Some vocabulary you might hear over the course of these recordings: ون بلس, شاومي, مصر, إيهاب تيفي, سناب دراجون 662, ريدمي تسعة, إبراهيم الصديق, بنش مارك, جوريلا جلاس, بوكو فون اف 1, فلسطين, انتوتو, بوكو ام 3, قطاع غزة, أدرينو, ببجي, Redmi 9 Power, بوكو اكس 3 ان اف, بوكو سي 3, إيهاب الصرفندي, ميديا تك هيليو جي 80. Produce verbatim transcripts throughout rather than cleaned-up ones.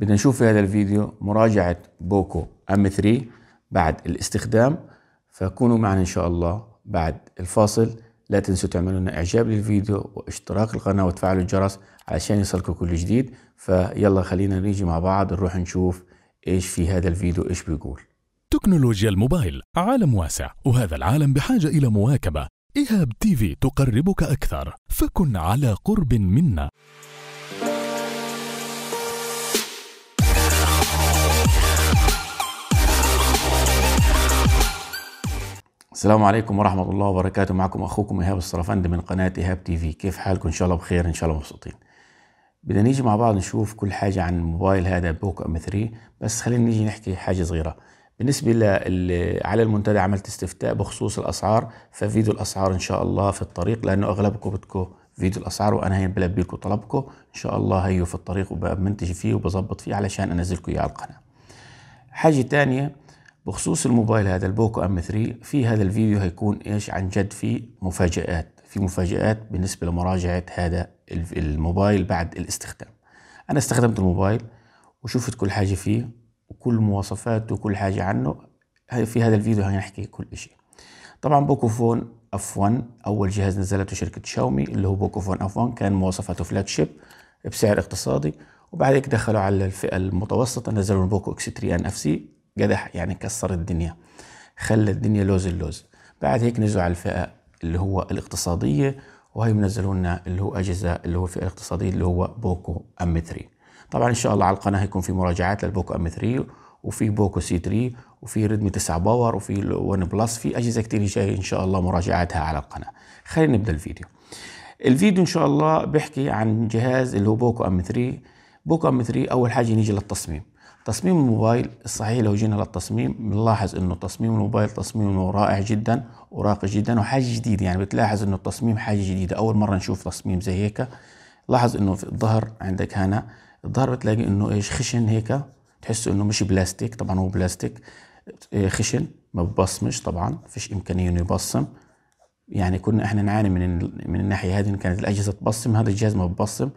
بدنا نشوف في هذا الفيديو مراجعة بوكو ام ثلاثة بعد الاستخدام، فكونوا معنا إن شاء الله بعد الفاصل. لا تنسوا تعملوا لنا إعجاب للفيديو واشتراك القناة وتفعلوا الجرس علشان يصلكوا كل جديد. فيلا خلينا نيجي مع بعض نروح نشوف إيش في هذا الفيديو إيش بيقول. تكنولوجيا الموبايل عالم واسع، وهذا العالم بحاجة إلى مواكبة. إيهاب تيفي تقربك أكثر، فكن على قرب منا. السلام عليكم ورحمة الله وبركاته، معكم أخوكم إيهاب الصرفندي من قناة إيهاب تيفي. كيف حالكم؟ إن شاء الله بخير، إن شاء الله مبسوطين. بدنا نيجي مع بعض نشوف كل حاجة عن الموبايل هذا بوكو ام ثلاثة، بس خلينا نيجي نحكي حاجة صغيرة. بالنسبة لل... على المنتدى عملت استفتاء بخصوص الأسعار، ففيديو الأسعار إن شاء الله في الطريق، لأنه أغلبكم بدكم فيديو الأسعار، وأنا هي بلبي لكم طلبكم. إن شاء الله هيو في الطريق وبمنتج فيه وبظبط فيه علشان أنزلكم إياه على القناة. حاجة تانية بخصوص الموبايل هذا البوكو ام ثلاثة، في هذا الفيديو هيكون ايش عن جد، في مفاجآت، في مفاجآت بالنسبة لمراجعة هذا الموبايل بعد الاستخدام. انا استخدمت الموبايل وشفت كل حاجة فيه وكل مواصفاته وكل حاجة عنه، في هذا الفيديو هنحكي كل شيء. طبعا بوكو فون اف واحد اول جهاز نزلته شركة شاومي اللي هو بوكو فون اف واحد، كان مواصفاته فلاج شيب بسعر اقتصادي، وبعد هيك دخلوا على الفئة المتوسطة نزلوا البوكو اكس ثلاثة ان اف سي، قدح يعني كسر الدنيا، خلى الدنيا لوز اللوز. بعد هيك نزلوا على الفئة اللي هو الاقتصادية، وهي منزلوا لنا اللي هو أجهزة اللي هو الفئة الاقتصادية اللي هو بوكو ام ثلاثة. طبعا إن شاء الله على القناة هيكون في مراجعات للبوكو ام ثلاثة، وفي بوكو سي ثلاثة، وفي ريدمي تسعة باور، وفي ون بلس، في أجهزة كتير جاية إن شاء الله مراجعاتها على القناة. خلينا نبدأ الفيديو. الفيديو إن شاء الله بيحكي عن جهاز اللي هو بوكو ام ثلاثة. بوكو ام ثلاثة أول حاجة نيجي للتصميم. تصميم الموبايل الصحيح، لو جينا للتصميم بنلاحظ انه تصميم الموبايل تصميمه رائع جدا وراقي جدا وحاجه جديده، يعني بتلاحظ انه التصميم حاجه جديده، اول مره نشوف تصميم زي هيك. لاحظ انه في الظهر عندك هنا الظهر بتلاقي انه ايش خشن هيك، تحس انه مش بلاستيك، طبعا هو بلاستيك خشن ما ببصمش، طبعا فيش امكانيه انه يبصم، يعني كنا احنا نعاني من من الناحيه هذه، كانت الاجهزه تبصم، هذا الجهاز ما ببصم.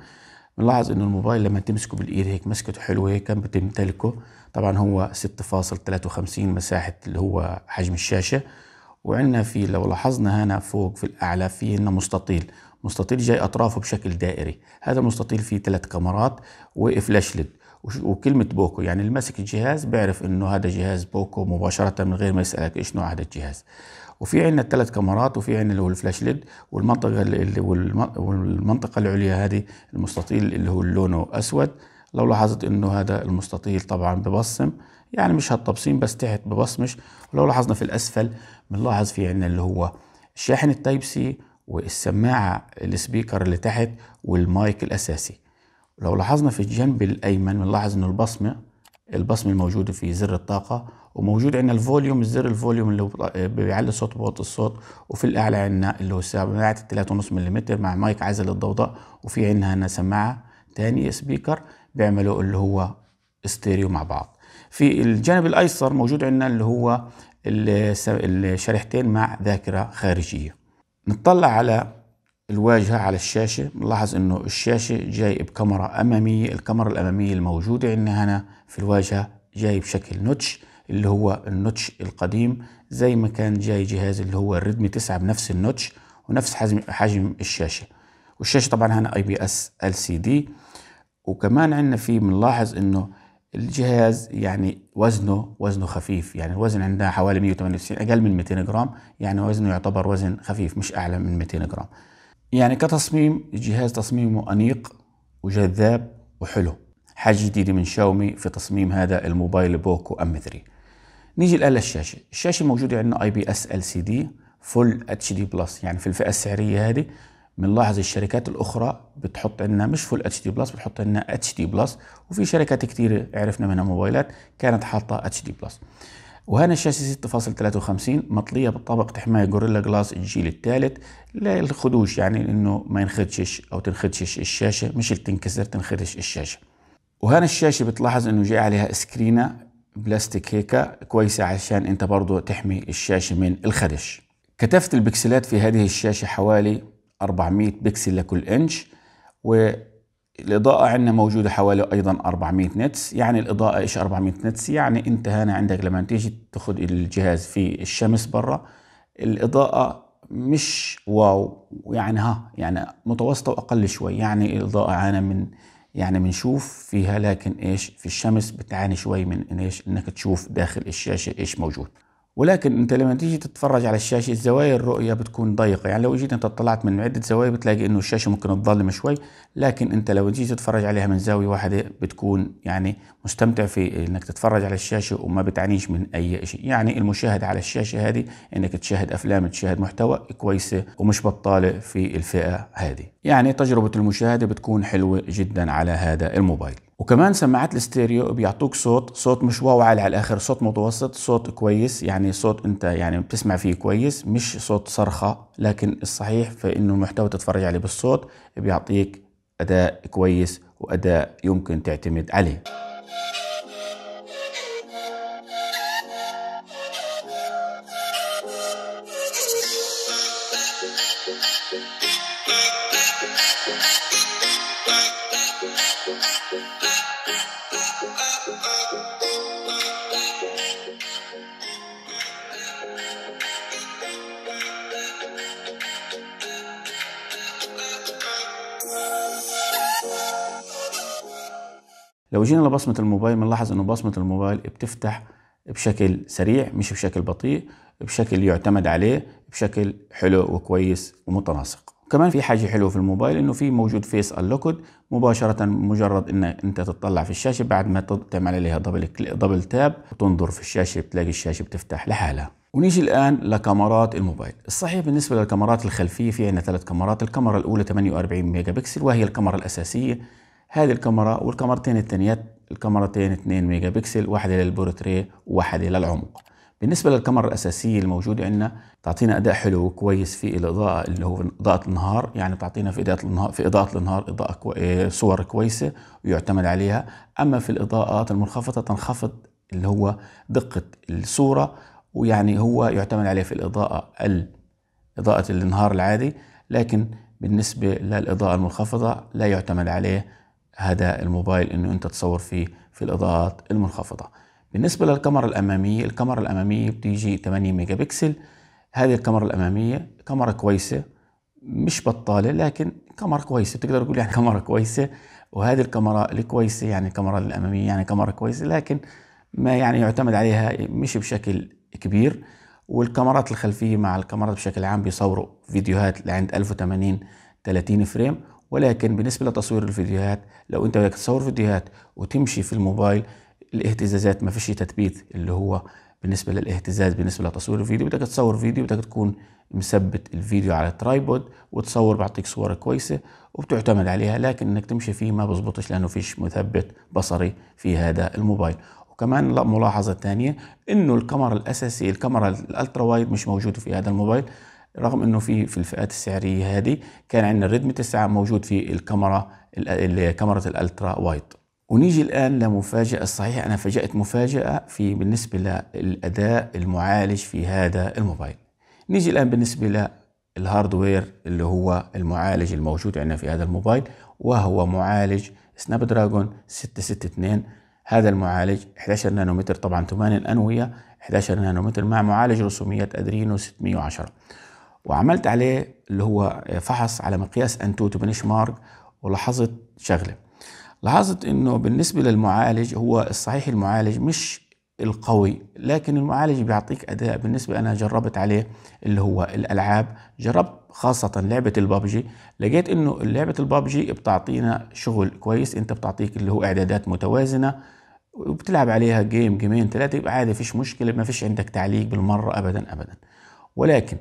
بنلاحظ انه الموبايل لما تمسكه بالايد هيك مسكته حلوه هيك بتمتلكه، طبعا هو ستة فاصلة ثلاثة وخمسين مساحه اللي هو حجم الشاشه، وعندنا في لو لاحظنا هنا فوق في الاعلى في هنا مستطيل، مستطيل جاي اطرافه بشكل دائري، هذا مستطيل فيه ثلاث كاميرات وفلاش ليد. وكلمه بوكو يعني اللي ماسك الجهاز بيعرف انه هذا جهاز بوكو مباشره من غير ما يسالك ايش نوع هذا الجهاز. وفي عندنا الثلاث كاميرات، وفي عندنا اللي هو الفلاش ليد، والمنطقه اللي والمنطقه العليا هذه المستطيل اللي هو لونه اسود. لو لاحظت انه هذا المستطيل طبعا ببصم، يعني مش هالتبصيم بس تحت ببصمش. ولو لاحظنا في الاسفل بنلاحظ في عندنا اللي هو شاحن التايب سي والسماعه السبيكر اللي تحت والمايك الاساسي. لو لاحظنا في الجنب الايمن بنلاحظ انه البصمه البصمه الموجوده في زر الطاقه، وموجود عندنا الفوليوم، الزر الفوليوم اللي بيعلي صوت بوطئ الصوت، وفي الاعلى عندنا اللي هو سماعه ثلاثة فاصلة خمسة ملم مع مايك عازل الضوضاء، وفي عندنا هنا سماعه ثانيه سبيكر بيعملوا اللي هو ستيريو مع بعض. في الجانب الايسر موجود عندنا اللي هو الشريحتين مع ذاكره خارجيه. نطلع على الواجهه على الشاشه، بنلاحظ انه الشاشه جاي بكاميرا اماميه، الكاميرا الاماميه الموجوده عندنا هنا في الواجهه جاي بشكل نوتش، اللي هو النوتش القديم زي ما كان جاي جهاز اللي هو الريدمي تسعة بنفس النوتش ونفس حجم حجم الشاشه. والشاشه طبعا هنا اي بي اس ال سي دي. وكمان عندنا في بنلاحظ انه الجهاز يعني وزنه وزنه خفيف، يعني الوزن عندنا حوالي مئة وثمانية وتسعين اقل من مئتين جرام، يعني وزنه يعتبر وزن خفيف مش اعلى من مئتين جرام. يعني كتصميم الجهاز تصميمه أنيق وجذاب وحلو، حاجة جديدة من شاومي في تصميم هذا الموبايل بوكو ام ثلاثة. نيجي الآن للشاشة، الشاشة موجودة عندنا اي بي اس ال سي دي فول اتش دي بلس، يعني في الفئة السعرية هذه بنلاحظ الشركات الأخرى بتحط عندنا مش فول اتش دي بلس، بتحط عندنا اتش دي بلس، وفي شركات كتير عرفنا منها موبايلات كانت حاطة اتش دي بلس. وهنا الشاشة ستة فاصلة ثلاثة وخمسين مطلية بطبقة حماية جوريلا جلاس الجيل الثالث للخدوش، يعني انه ما ينخدشش او تنخدشش الشاشة، مش تنكسر تنخدش الشاشة. وهنا الشاشة بتلاحظ انه جاي عليها سكرينة بلاستيك هيك كويسة عشان انت برضو تحمي الشاشة من الخدش. كثافة البكسلات في هذه الشاشة حوالي أربعمئة بكسل لكل انش، و الاضاءه عندنا موجوده حوالي ايضا اربعمية نتس. يعني الاضاءه ايش اربعمية نتس؟ يعني انت هنا عندك لما تيجي تاخذ الجهاز في الشمس برا الاضاءه مش واو، يعني ها يعني متوسطه واقل شوي. يعني الاضاءه عانى من يعني بنشوف فيها، لكن ايش في الشمس بتعاني شوي من ايش انك تشوف داخل الشاشه ايش موجود. ولكن انت لما تيجي تتفرج على الشاشه الزوايا الرؤيه بتكون ضيقه، يعني لو جيت انت اطلعت من عده زوايا بتلاقي انه الشاشه ممكن تظلم شوي، لكن انت لو تيجي تتفرج عليها من زاويه واحده بتكون يعني مستمتع في انك تتفرج على الشاشه وما بتعانيش من اي شيء. يعني المشاهده على الشاشه هذه انك تشاهد افلام تشاهد محتوى كويسه ومش بطاله في الفئه هذه. يعني تجربه المشاهده بتكون حلوه جدا على هذا الموبايل. وكمان سماعات الاستيريو بيعطوك صوت صوت مش واو عالي على الاخر، صوت متوسط، صوت كويس، يعني صوت انت يعني بتسمع فيه كويس، مش صوت صرخه، لكن الصحيح فانه المحتوى تتفرج عليه بالصوت بيعطيك اداء كويس واداء يمكن تعتمد عليه. لو جينا لبصمة الموبايل بنلاحظ انه بصمة الموبايل بتفتح بشكل سريع مش بشكل بطيء، بشكل يعتمد عليه، بشكل حلو وكويس ومتناسق. كمان في حاجة حلوة في الموبايل انه في موجود فيس انلوكد مباشرة، مجرد ان انت تطلع في الشاشة بعد ما تعمل عليها دبل دبل تاب وتنظر في الشاشة بتلاقي الشاشة بتفتح لحالها. ونيجي الآن لكاميرات الموبايل. الصحيح بالنسبة للكاميرات الخلفية في عندنا ثلاث كاميرات، الكاميرا الأولى ثمانية واربعين ميجا بكسل وهي الكاميرا الأساسية، هذه الكاميرا والكاميرتين الثانيات الكاميرتين اثنين ميجا بكسل، واحدة للبورتريه وواحدة للعمق. بالنسبة للكاميرا الأساسية الموجودة عندنا تعطينا أداء حلو وكويس في الإضاءة اللي هو إضاءة النهار، يعني تعطينا في إضاءة النهار في إضاءة النهار إضاءة كوي... صور كويسة ويعتمد عليها. أما في الإضاءات المنخفضة تنخفض اللي هو دقة الصورة، ويعني هو يعتمد عليه في الإضاءة ال... إضاءة النهار العادي، لكن بالنسبة للإضاءة المنخفضة لا يعتمد عليه هذا الموبايل انه انت تصور فيه في الاضاءات المنخفضه. بالنسبه للكاميرا الاماميه، الكاميرا الاماميه بتيجي ثمانية ميجا بكسل، هذه الكاميرا الاماميه كاميرا كويسه مش بطاله، لكن كاميرا كويسه بتقدر تقول يعني كاميرا كويسه. وهذه الكاميرا الكويسه يعني الكاميرا الاماميه يعني كاميرا كويسه، لكن ما يعني يعتمد عليها مش بشكل كبير. والكاميرات الخلفيه مع الكاميرات بشكل عام بيصوروا فيديوهات لعند ألف وثمانين ثلاثين فريم، ولكن بالنسبة لتصوير الفيديوهات لو انت بدك تصور فيديوهات وتمشي في الموبايل الاهتزازات ما فيش تثبيت، اللي هو بالنسبة للاهتزاز بالنسبة لتصوير الفيديو بدك تصور فيديو بدك تكون مثبت الفيديو على الترايبود وتصور بيعطيك صورة كويسة وبتعتمد عليها، لكن انك تمشي فيه ما بزبطش لانه فيش مثبت بصري في هذا الموبايل. وكمان ملاحظة ثانية انه الكاميرا الاساسية الكاميرا الالترا وايد مش موجودة في هذا الموبايل، رغم انه في في الفئات السعريه هذه كان عندنا الريدمي تسعة موجود في الكاميرا كاميرا الالترا وايد. ونيجي الان لمفاجاه، الصحيح انا فاجأت مفاجاه في بالنسبه للاداء المعالج في هذا الموبايل. نيجي الان بالنسبه للهاردوير اللي هو المعالج الموجود عندنا في هذا الموبايل، وهو معالج سناب دراجون ستمية وستة وستين. هذا المعالج احدعش نانومتر، طبعا ثمانية انويه احدعش نانومتر مع معالج رسوميات ادرينو ستمية وعشرة، وعملت عليه اللي هو فحص على مقياس انتوت وبنش مارك، ولاحظت شغله. لاحظت انه بالنسبه للمعالج هو الصحيح المعالج مش القوي، لكن المعالج بيعطيك اداء. بالنسبه انا جربت عليه اللي هو الالعاب، جربت خاصه لعبه الببجي، لقيت انه لعبه الببجي بتعطينا شغل كويس، انت بتعطيك اللي هو اعدادات متوازنه وبتلعب عليها جيم جيمين ثلاثه يبقى عادي فيش مشكله، ما فيش عندك تعليق بالمره ابدا ابدا. ولكن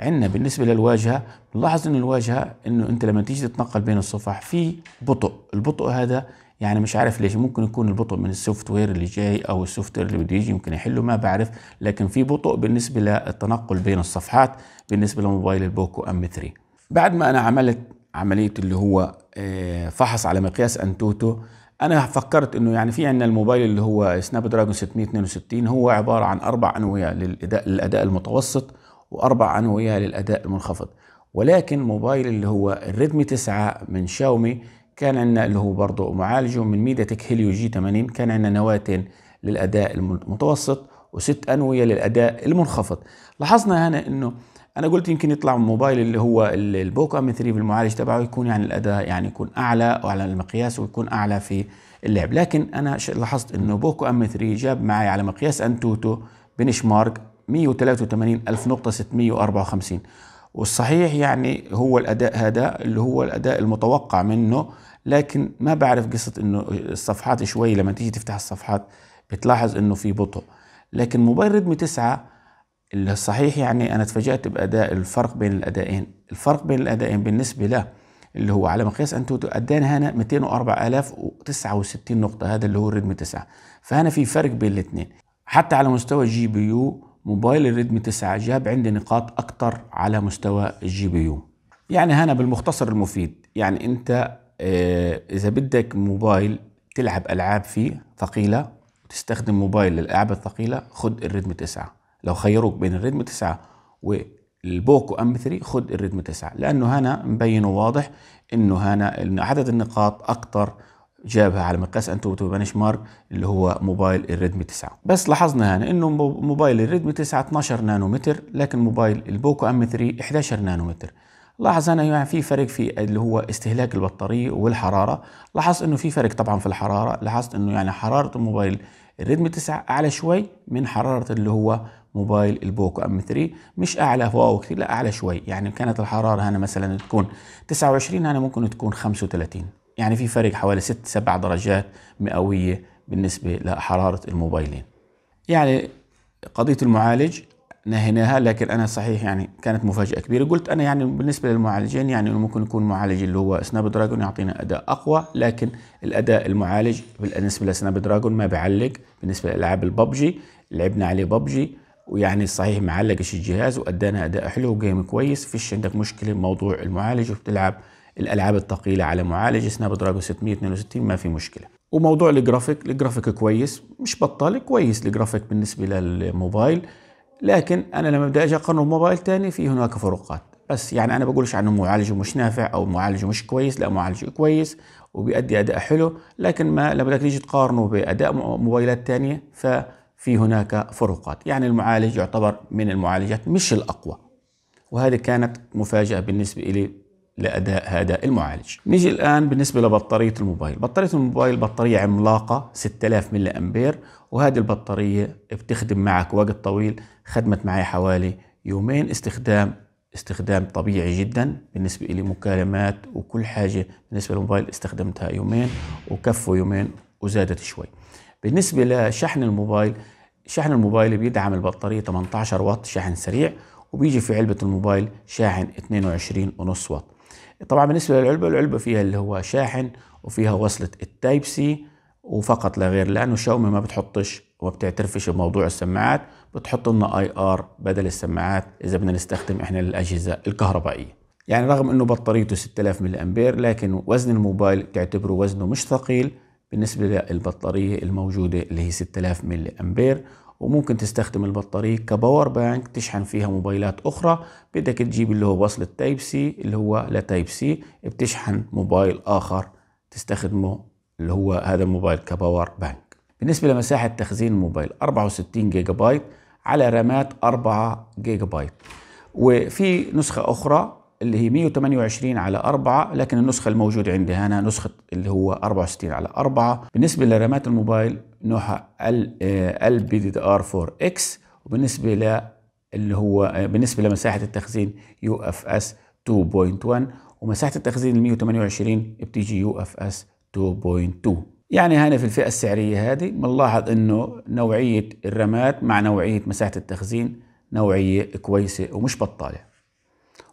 عندنا بالنسبه للواجهه بنلاحظ ان الواجهه انه انت لما تيجي تتنقل بين الصفح في بطء، البطء هذا يعني مش عارف ليش، ممكن يكون البطء من السوفت وير اللي جاي او السوفت وير اللي بده يجي ممكن يحله ما بعرف، لكن في بطء بالنسبه للتنقل بين الصفحات بالنسبه لموبايل البوكو ام ثلاثة. بعد ما انا عملت عمليه اللي هو فحص على مقياس انتوتو انا فكرت انه يعني في عندنا الموبايل اللي هو سناب دراجون ستمية واثنين وستين هو عباره عن اربع انويه للاداء للاداء المتوسط واربع انويه للاداء المنخفض، ولكن موبايل اللي هو الريدمي تسعة من شاومي كان عندنا اللي هو برضه معالجه من ميديا تك هيليو جي ثمانين، كان عندنا نواتين للاداء المتوسط وست انويه للاداء المنخفض. لاحظنا هنا انه انا قلت يمكن يطلع موبايل اللي هو البوكو ام ثلاثة بالمعالج تبعه يكون يعني الاداء يعني يكون اعلى وعلى المقياس ويكون اعلى في اللعب، لكن انا لاحظت انه بوكو ام ثلاثة جاب معي على مقياس انتوتو بنش مارك مئة وثلاثة وثمانين ألف نقطه ستمئة وأربعة وخمسين، والصحيح يعني هو الاداء هذا اللي هو الاداء المتوقع منه، لكن ما بعرف قصه انه الصفحات شوي لما تيجي تفتح الصفحات بتلاحظ انه في بطء. لكن موبايل ريدمي تسعة اللي صحيح يعني انا تفاجأت باداء الفرق بين الادائين، الفرق بين الادائين بالنسبه له اللي هو على مقياس انتوتو ادانا هنا مئتين وأربعة آلاف وتسعة وستين نقطه، هذا اللي هو ريدمي تسعة، فهنا في فرق بين الاثنين. حتى على مستوى الجي بي يو موبايل الريدمي تسعة جاب عندي نقاط اكثر على مستوى الجي بي يو. يعني هنا بالمختصر المفيد يعني انت اه اذا بدك موبايل تلعب العاب فيه ثقيله وتستخدم موبايل للالعاب الثقيله خذ الريدمي تسعة، لو خيروك بين الريدمي تسعة والبوكو ام ثلاثة خذ الريدمي تسعة، لانه هنا مبين وواضح انه هنا عدد النقاط اكثر جابها على مقاس انتوتو بنش مارك اللي هو موبايل الريدمي تسعة. بس لاحظنا هنا انه موبايل الريدمي تسعة اثني عشر نانومتر، لكن موبايل البوكو ام ثلاثة إحدى عشر نانومتر. لاحظ هنا يعني في فرق في اللي هو استهلاك البطاريه والحراره، لاحظت انه في فرق طبعا في الحراره، لاحظت انه يعني حراره الموبايل الريدمي تسعة اعلى شوي من حراره اللي هو موبايل البوكو ام ثلاثة، مش اعلى واو كثير، لا اعلى شوي، يعني كانت الحراره هنا مثلا تكون تسعة وعشرين هنا ممكن تكون خمسة وثلاثين، يعني في فرق حوالي ست سبع درجات مئويه بالنسبه لحراره الموبايلين. يعني قضيه المعالج نهيناها، لكن انا صحيح يعني كانت مفاجاه كبيره، قلت انا يعني بالنسبه للمعالجين يعني ممكن يكون معالج اللي هو سناب دراجون يعطينا اداء اقوى، لكن الاداء المعالج بالنسبه لسناب دراجون ما بيعلق بالنسبه لالعاب الببجي، لعبنا عليه ببجي ويعني صحيح ما علقش الجهاز وادانا اداء حلو وجيم كويس، فيش عندك مشكله بموضوع المعالج وبتلعب الالعاب الثقيله على معالج سناب دراجون ستمئة واثنين وستين ما في مشكله. وموضوع الجرافيك، الجرافيك كويس مش بطال، كويس الجرافيك بالنسبه للموبايل، لكن انا لما بدي اجي اقارنه بموبايل ثاني في هناك فروقات. بس يعني انا بقولش عنه معالجه مش نافع او معالجه مش كويس، لا معالجه كويس وبيأدي اداء حلو، لكن ما لما بدك تيجي تقارنه باداء موبايلات ثانيه ففي هناك فروقات. يعني المعالج يعتبر من المعالجات مش الاقوى، وهذه كانت مفاجاه بالنسبه لي لأداء هذا المعالج. نيجي الآن بالنسبة لبطارية الموبايل، بطارية الموبايل بطارية عملاقة ستة آلاف ملي أمبير، وهذه البطارية بتخدم معك وقت طويل، خدمت معي حوالي يومين استخدام استخدام طبيعي جدا بالنسبة لي، مكالمات وكل حاجة بالنسبة للموبايل استخدمتها يومين وكفوا يومين وزادت شوي. بالنسبة لشحن الموبايل، شحن الموبايل بيدعم البطارية ثمانية عشر واط شحن سريع، وبيجي في علبة الموبايل شاحن اثنين وعشرين ونص واط. طبعا بالنسبه للعلبه، العلبه فيها اللي هو شاحن وفيها وصله التايب سي وفقط لا غير، لانه شاومي ما بتحطش وما بتعترفش بموضوع السماعات، بتحط لنا اي ار بدل السماعات اذا بدنا نستخدم احنا الاجهزه الكهربائيه. يعني رغم انه بطاريته ستة آلاف ملي امبير، لكن وزن الموبايل بتعتبره وزنه مش ثقيل بالنسبه للبطاريه الموجوده اللي هي ستة آلاف ملي امبير، وممكن تستخدم البطاريه كباور بانك تشحن فيها موبايلات اخرى. بدك تجيب اللي هو وصله تايب سي اللي هو لتايب سي بتشحن موبايل اخر تستخدمه اللي هو هذا الموبايل كباور بانك. بالنسبه لمساحه تخزين الموبايل أربعة وستين جيجا بايت على رامات أربعة جيجا بايت، وفي نسخه اخرى اللي هي مئة وثمانية وعشرين على أربعة، لكن النسخة الموجودة عندي هنا نسخة اللي هو أربعة وستين على أربعة. بالنسبة لرامات الموبايل نوعها ال بي دي ار أربعة اكس، وبالنسبة ل اللي هو بالنسبة لمساحة التخزين يو اف اس اثنين نقطة واحد، ومساحة التخزين ال مئة وثمانية وعشرين بتيجي يو اف اس اثنين نقطة اثنين. يعني هنا في الفئة السعرية هذه بنلاحظ انه نوعية الرامات مع نوعية مساحة التخزين نوعية كويسة ومش بطالة،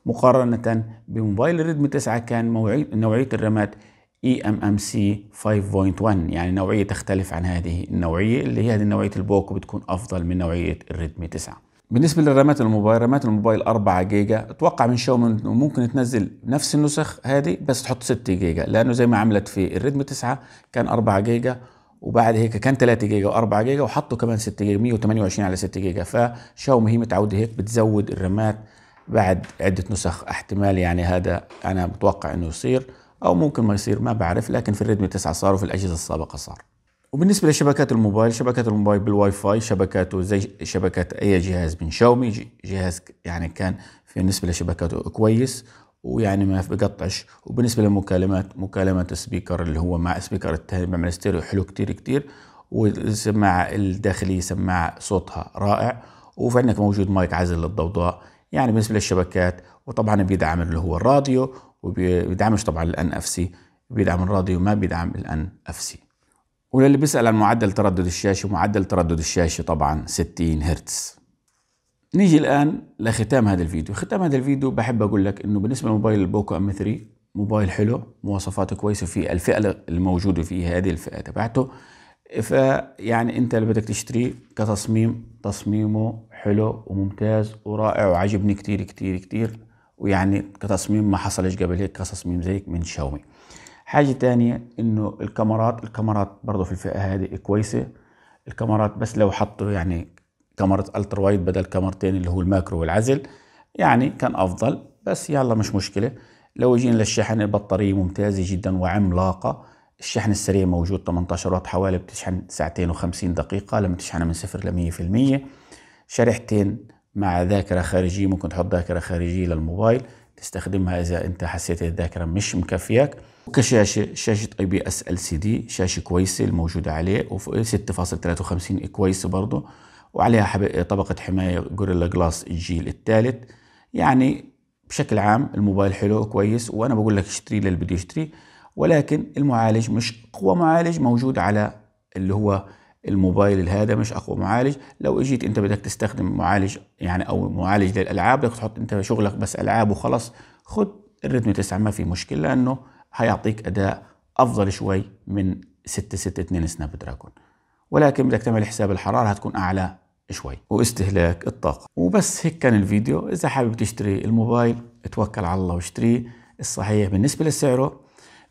مقارنة بموبايل ريدمي تسعة كان نوعية الرامات ايه ام ام سي خمسة نقطة واحد، يعني نوعية تختلف عن هذه النوعية اللي هي هذه نوعية البوكو بتكون أفضل من نوعية الريدمي تسعة. بالنسبة لرامات الموبايل، رامات الموبايل أربعة جيجا، أتوقع من شاومي إنه ممكن تنزل نفس النسخ هذه بس تحط ستة جيجا، لأنه زي ما عملت في الريدمي تسعة كان أربعة جيجا وبعد هيك كان ثلاثة جيجا وأربعة جيجا وحطوا كمان ستة جيجا، مئة وثمانية وعشرين على ستة جيجا، فشاومي هي متعودة هيك بتزود الرامات بعد عدة نسخ. احتمال يعني هذا أنا بتوقع إنه يصير او ممكن ما يصير ما بعرف، لكن في الريدمي تسعة صار وفي الاجهزه السابقه صار. وبالنسبه لشبكات الموبايل، شبكات الموبايل بالواي فاي شبكاته زي شبكات اي جهاز من شاومي، جهاز يعني كان في بالنسبه لشبكاته كويس ويعني ما بقطعش. وبالنسبه للمكالمات، مكالمات سبيكر اللي هو مع سبيكر الثاني بعمل ستيريو حلو كتير كتير، والسماعه الداخليه سماعه صوتها رائع، وفي عندك موجود مايك عازل للضوضاء يعني بالنسبه للشبكات. وطبعا بيدعم اللي هو الراديو، وبيدعمش طبعا الان اف سي، بيدعم الراديو ما بيدعم الان اف سي. وللي بيسال عن معدل تردد الشاشه، معدل تردد الشاشه طبعا ستين هرتز. نيجي الان لختام هذا الفيديو، ختام هذا الفيديو بحب اقول لك انه بالنسبه لموبايل البوكو ام ثلاثة موبايل حلو، مواصفاته كويسه في الفئه الموجوده فيه هذه الفئه تبعته، فيعني انت اللي بدك تشتريه كتصميم تصميمه حلو وممتاز ورائع وعجبني كتير كتير كتير، ويعني كتصميم ما حصلش قبل هيك كتصميم زي هيك من شاومي. حاجه ثانيه انه الكاميرات، الكاميرات برضه في الفئه هذه كويسه الكاميرات، بس لو حطوا يعني كاميرا الترا وايد بدل كاميرتين اللي هو الماكرو والعزل يعني كان افضل، بس يلا مش مشكله. لو جينا للشحن، البطاريه ممتازه جدا وعملاقه، الشحن السريع موجود ثمانية عشر واط، حوالي بتشحن ساعتين وخمسين دقيقه لما تشحنها من صفر ل مية بالمية. شريحتين مع ذاكره خارجيه، ممكن تحط ذاكره خارجيه للموبايل تستخدمها اذا انت حسيت الذاكره مش مكفياك. وكشاشه، شاشه اي بي اس ال سي دي، شاشه كويسه الموجوده عليه وستة فاصلة ثلاثة وخمسين كويسه برضه، وعليها طبقة حماية جوريلا جلاس الجيل الثالث. يعني بشكل عام الموبايل حلو كويس، وأنا بقول لك اشتري للي بده يشتري. ولكن المعالج مش أقوى معالج موجود على اللي هو الموبايل هذا، مش أقوى معالج. لو اجيت أنت بدك تستخدم معالج يعني أو معالج للألعاب، بدك تحط أنت شغلك بس ألعاب وخلص، خد الريدمي تسعة ما في مشكلة، لأنه هيعطيك أداء أفضل شوي من ستمية واتنين وستين سناب دراجون، ولكن بدك تعمل حساب الحرارة هتكون أعلى شوي واستهلاك الطاقة. وبس هيك كان الفيديو. إذا حابب تشتري الموبايل اتوكل على الله واشتريه الصحيح. بالنسبة لسعره،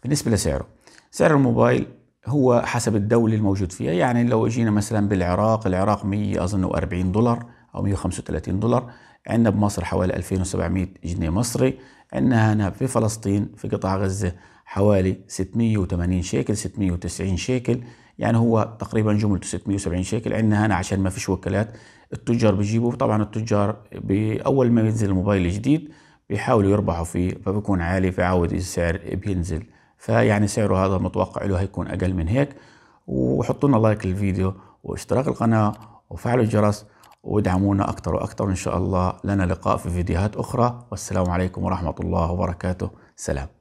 بالنسبة لسعره سعر الموبايل هو حسب الدولة الموجود فيها، يعني لو اجينا مثلا بالعراق، العراق مية أظن وأربعين دولار أو مية وخمسة وثلاثين دولار، عندنا بمصر حوالي ألفين وسبعمية جنيه مصري، عندنا هنا في فلسطين في قطاع غزة حوالي ستمية وثمانين شيكل ستمية وتسعين شيكل، يعني هو تقريبا جملته ستمية وسبعين شيكل. عندنا هنا عشان ما فيش وكالات التجار بيجيبوا، طبعا التجار باول ما بينزل الموبايل الجديد بيحاولوا يربحوا فيه، فبكون عالي فعاود السعر بينزل، فيعني سعره هذا المتوقع له هيكون اقل من هيك. وحطوا لنا لايك للفيديو واشتراك القناه وفعلوا الجرس وادعمونا اكثر واكثر، ان شاء الله لنا لقاء في فيديوهات اخرى، والسلام عليكم ورحمه الله وبركاته. سلام.